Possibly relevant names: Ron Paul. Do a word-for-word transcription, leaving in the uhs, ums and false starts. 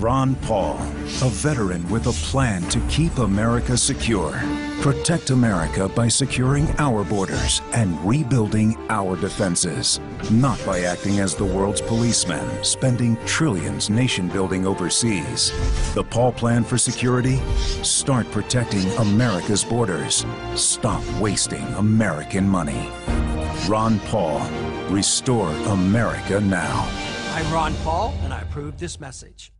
Ron Paul, a veteran with a plan to keep America secure. Protect America by securing our borders and rebuilding our defenses, not by acting as the world's policeman, spending trillions nation-building overseas. The Paul Plan for Security? Start protecting America's borders. Stop wasting American money. Ron Paul, restore America now. I'm Ron Paul, and I approve this message.